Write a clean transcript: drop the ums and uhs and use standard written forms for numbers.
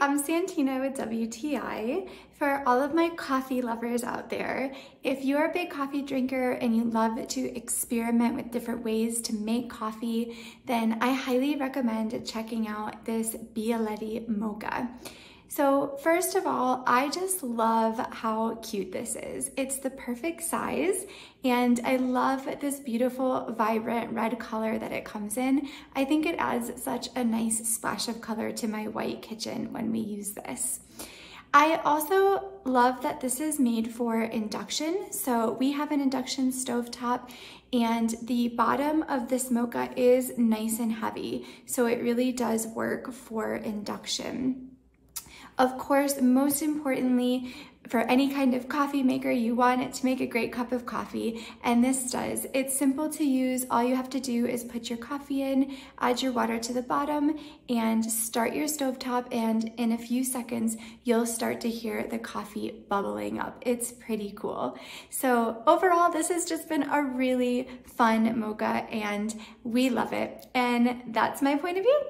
Hi, I'm Santino with WTI. For all of my coffee lovers out there, if you're a big coffee drinker and you love to experiment with different ways to make coffee, then I highly recommend checking out this Bialetti Moka. So first of all, I just love how cute this is. It's the perfect size, and I love this beautiful, vibrant red color that it comes in. I think it adds such a nice splash of color to my white kitchen when we use this. I also love that this is made for induction. So we have an induction stovetop, and the bottom of this Moka is nice and heavy. So it really does work for induction. Of course, most importantly, for any kind of coffee maker, you want it to make a great cup of coffee, and this does. It's simple to use. All you have to do is put your coffee in, add your water to the bottom, and start your stovetop, and in a few seconds, you'll start to hear the coffee bubbling up. It's pretty cool. So overall, this has just been a really fun Moka, and we love it. And that's my point of view.